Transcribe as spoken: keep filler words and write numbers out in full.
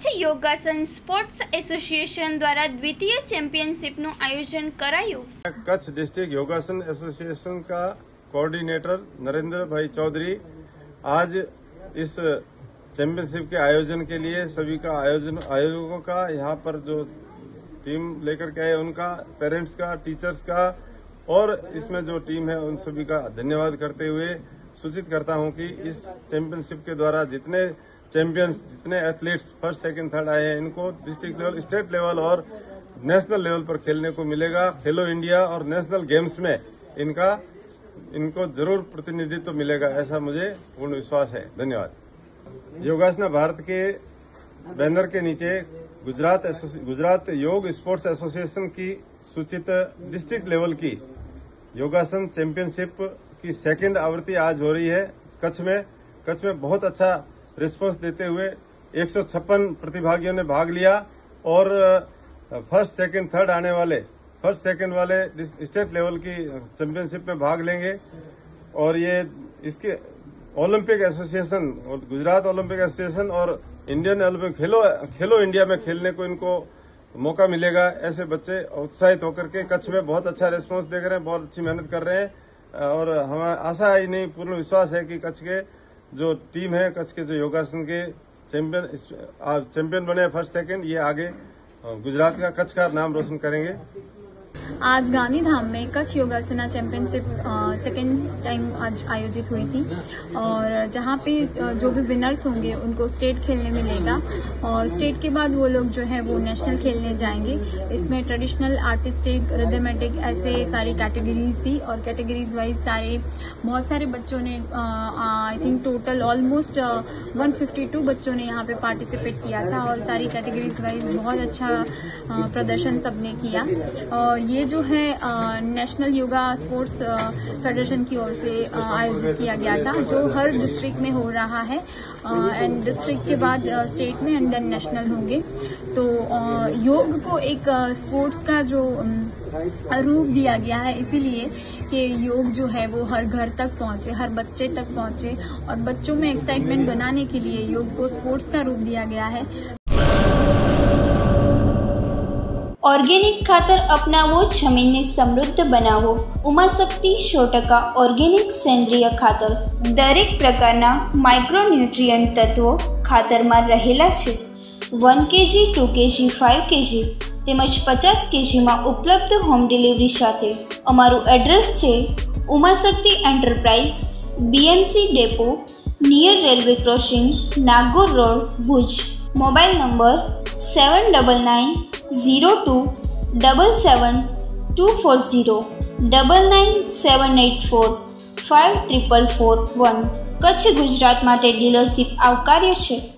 कच्छ योग sports association द्वारा द्वितीय चैम्पियनशिप नु आयोजन करायु। कच्छ डिस्ट्रिक्ट योग एसोसिएशन का कोऑर्डिनेटर नरेंद्र भाई चौधरी आज इस चैंपियनशिप के आयोजन के लिए सभी का आयोजन आयोजकों का, यहाँ पर जो टीम लेकर के आए उनका, पेरेंट्स का, टीचर्स का और इसमें जो टीम है उन सभी का धन्यवाद करते हुए सूचित करता हूं कि इस चैंपियनशिप के द्वारा जितने चैंपियंस, जितने एथलीट्स फर्स्ट सेकंड थर्ड आए हैं, इनको डिस्ट्रिक्ट लेवल, स्टेट लेवल और नेशनल लेवल पर खेलने को मिलेगा। खेलो इंडिया और नेशनल गेम्स में इनका इनको जरूर प्रतिनिधित्व मिलेगा, ऐसा मुझे पूर्ण विश्वास है। धन्यवाद। योगासना भारत के बैनर के नीचे गुजरात गुजरात योग स्पोर्ट्स एसोसिएशन की सूचित डिस्ट्रिक्ट लेवल की योगासन चैंपियनशिप की सेकंड आवृत्ति आज हो रही है कच्छ में। कच्छ में बहुत अच्छा रिस्पांस देते हुए एक सौ छप्पन प्रतिभागियों ने भाग लिया और फर्स्ट सेकंड थर्ड आने वाले फर्स्ट सेकंड वाले स्टेट लेवल की चैंपियनशिप में भाग लेंगे और ये इसके ओलंपिक एसोसिएशन और गुजरात ओलंपिक एसोसिएशन और Indian Olympic Khelo Khelo India में खेलने को इनको मौका मिलेगा। ऐसे बच्चे उत्साहित होकर के कच्छ में बहुत अच्छा रिस्पांस देख रहे हैं, बहुत अच्छी मेहनत कर रहे हैं और हमें आशा ही नहीं, पूर्ण विश्वास है कि कच्छ के जो टीम है, कच्छ के जो योगासन के चैंपियन चैंपियन बने फर्स्ट सेकंड, ये आगे गुजरात का, कच्छ का नाम रोशन करेंगे। आज गांधीधाम में कच्छ योगासना चैंपियनशिप सेकेंड टाइम आज आयोजित हुई थी और जहां पे जो भी विनर्स होंगे उनको स्टेट खेलने मिलेगा और स्टेट के बाद वो लोग जो है वो नेशनल खेलने जाएंगे। इसमें ट्रेडिशनल, आर्टिस्टिक, रिदमेटिक ऐसे सारी कैटेगरीज थी और कैटेगरीज वाइज सारे बहुत सारे बच्चों ने, I think total almost one fifty two बच्चों ने यहाँ पे पार्टिसिपेट किया था और सारी कैटेगरीज वाइज बहुत अच्छा प्रदर्शन सबने किया और ये जो है नेशनल योगा स्पोर्ट्स फेडरेशन की ओर से आयोजित किया गया था जो हर डिस्ट्रिक्ट में हो रहा है एंड डिस्ट्रिक्ट के बाद स्टेट में एंड देन नेशनल होंगे। तो आ, योग को एक स्पोर्ट्स का जो रूप दिया गया है इसीलिए कि योग जो है वो हर घर तक पहुंचे, हर बच्चे तक पहुंचे और बच्चों में एक्साइटमेंट बनाने के लिए योग को स्पोर्ट्स का रूप दिया गया है। ऑर्गेनिक खातर अपनावो, जमीनने समृद्ध बनावो। उमा शक्ति सौ टका ऑर्गेनिक सेंद्रिय खातर दरेक प्रकारना माइक्रोन्यूट्रिएंट तत्वो खातरमा रहेला छे। One KG, two KG, five KG તેમજ પચાસ કેજીમાં ઉપલબ્ધ હોમ ડિલિવરી સાથે અમારું એડ્રેસ છે Uma Shakti enterprise, BMC depot, near railway crossing, Nagor road, Bhuj. Mobile number seven double nine zero two double seven two four zero double nine seven eight four five triple four one. Kutch Gujarat માટે dealership આવકાર્ય છે।